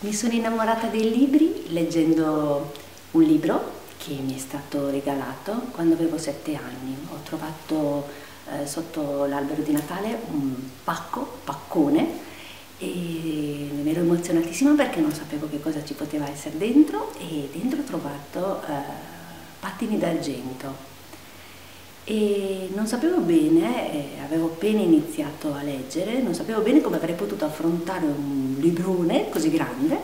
Mi sono innamorata dei libri leggendo un libro che mi è stato regalato quando avevo 7 anni. Ho trovato sotto l'albero di Natale un paccone e mi ero emozionatissima perché non sapevo che cosa ci poteva essere dentro, e dentro ho trovato pattini d'argento e non sapevo bene, avevo appena iniziato a leggere, non sapevo bene come avrei potuto affrontare un librone così grande,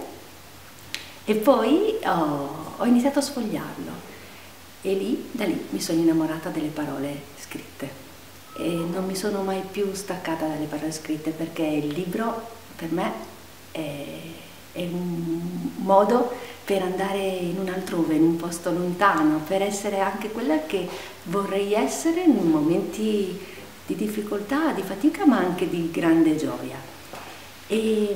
e poi ho iniziato a sfogliarlo e da lì mi sono innamorata delle parole scritte e non mi sono mai più staccata dalle parole scritte, perché il libro per me è un modo per andare in un altrove, in un posto lontano, per essere anche quella che vorrei essere in momenti di difficoltà, di fatica, ma anche di grande gioia. E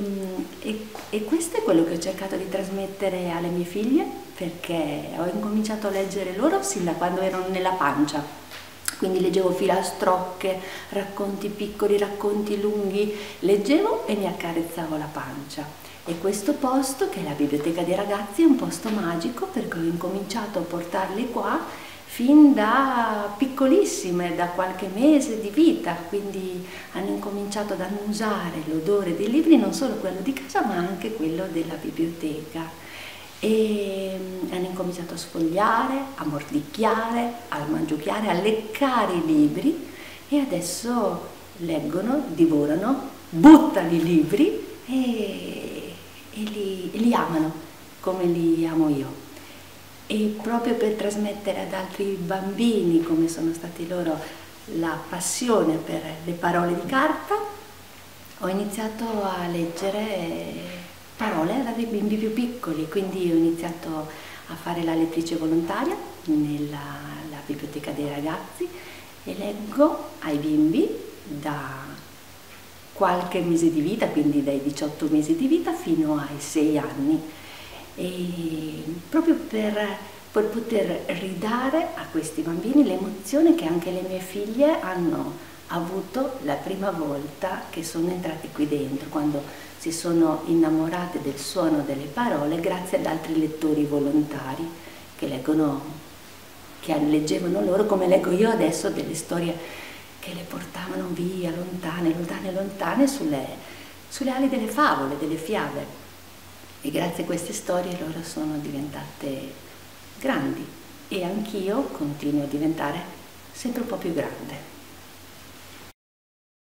questo è quello che ho cercato di trasmettere alle mie figlie, perché ho incominciato a leggere loro sin da quando erano nella pancia, quindi leggevo filastrocche, racconti piccoli, racconti lunghi, leggevo e mi accarezzavo la pancia. E questo posto, che è la biblioteca dei ragazzi, è un posto magico, perché ho incominciato a portarli qua fin da piccolissime, da qualche mese di vita, quindi hanno incominciato ad annusare l'odore dei libri, non solo quello di casa ma anche quello della biblioteca, e hanno incominciato a sfogliare, a mordicchiare, a mangiucchiare, a leccare i libri, e adesso leggono, divorano, buttano i libri e li amano come li amo io. E proprio per trasmettere ad altri bambini, come sono stati loro, la passione per le parole di carta, ho iniziato a leggere parole dai bimbi più piccoli, quindi ho iniziato a fare la lettrice volontaria nella biblioteca dei ragazzi e leggo ai bimbi da qualche mese di vita, quindi dai 18 mesi di vita fino ai 6 anni, e proprio per poter ridare a questi bambini l'emozione che anche le mie figlie hanno avuto la prima volta che sono entrate qui dentro, quando si sono innamorate del suono delle parole grazie ad altri lettori volontari che leggevano loro, come leggo io adesso, delle storie che le portavano via lontane, lontane, lontane sulle ali delle favole, delle fiabe. E grazie a queste storie loro sono diventate grandi, e anch'io continuo a diventare sempre un po' più grande.